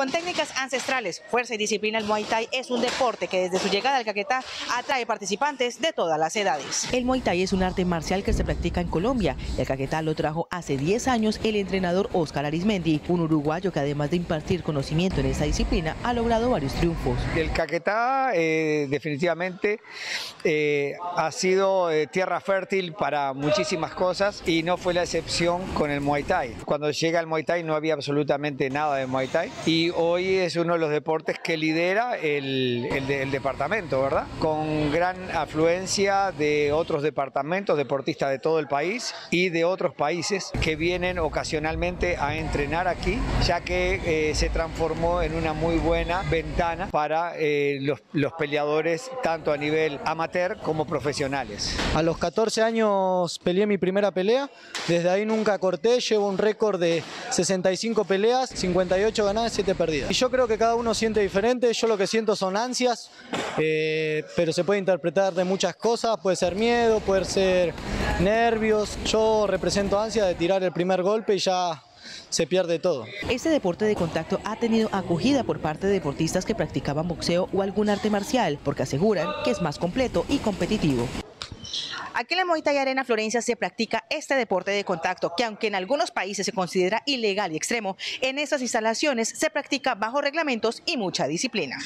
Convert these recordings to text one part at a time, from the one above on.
Con técnicas ancestrales, fuerza y disciplina, el Muay Thai es un deporte que desde su llegada al Caquetá atrae participantes de todas las edades. El Muay Thai es un arte marcial que se practica en Colombia y al Caquetá lo trajo hace 10 años el entrenador Oscar Arismendi, un uruguayo que además de impartir conocimiento en esta disciplina ha logrado varios triunfos. El Caquetá definitivamente ha sido tierra fértil para muchísimas cosas y no fue la excepción con el Muay Thai. Cuando llega el Muay Thai no había absolutamente nada de Muay Thai y hoy es uno de los deportes que lidera el departamento, ¿verdad? Con gran afluencia de otros departamentos, deportistas de todo el país y de otros países que vienen ocasionalmente a entrenar aquí, ya que se transformó en una muy buena ventana para los peleadores tanto a nivel amateur como profesionales. A los 14 años peleé mi primera pelea, desde ahí nunca corté, llevo un récord de 65 peleas, 58 ganadas, 7 perdidas. Y yo creo que cada uno siente diferente, yo lo que siento son ansias, pero se puede interpretar de muchas cosas, puede ser miedo, puede ser nervios. Yo represento ansia de tirar el primer golpe y ya se pierde todo. Este deporte de contacto ha tenido acogida por parte de deportistas que practicaban boxeo o algún arte marcial, porque aseguran que es más completo y competitivo. Aquí en la Moita y Arena Florencia se practica este deporte de contacto que, aunque en algunos países se considera ilegal y extremo, en estas instalaciones se practica bajo reglamentos y mucha disciplina.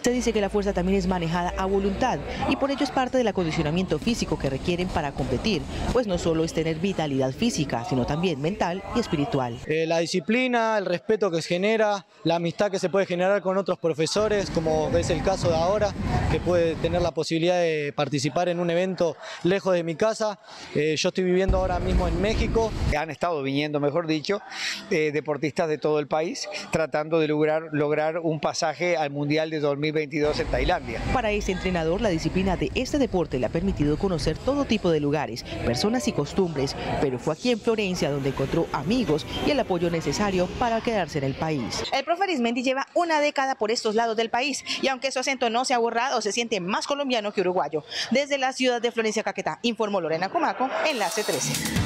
Se dice que la fuerza también es manejada a voluntad y por ello es parte del acondicionamiento físico que requieren para competir, pues no solo es tener vitalidad física, sino también mental y espiritual. La disciplina, el respeto que se genera, la amistad que se puede generar con otros profesores, como es el caso de ahora, que puede tener la posibilidad de participar en un evento lejos de mi casa. Yo estoy viviendo ahora mismo en México. Han estado viniendo, mejor dicho, deportistas de todo el país, tratando de lograr un pasaje al Mundial de 2022 en Tailandia. Para este entrenador, la disciplina de este deporte le ha permitido conocer todo tipo de lugares, personas y costumbres, pero fue aquí en Florencia donde encontró amigos y el apoyo necesario para quedarse en el país. El profe Arismendi lleva una década por estos lados del país y aunque su acento no se ha borrado, se siente más colombiano que uruguayo. Desde la ciudad de Florencia, Caquetá, informó Lorena Comaco, Enlace 13.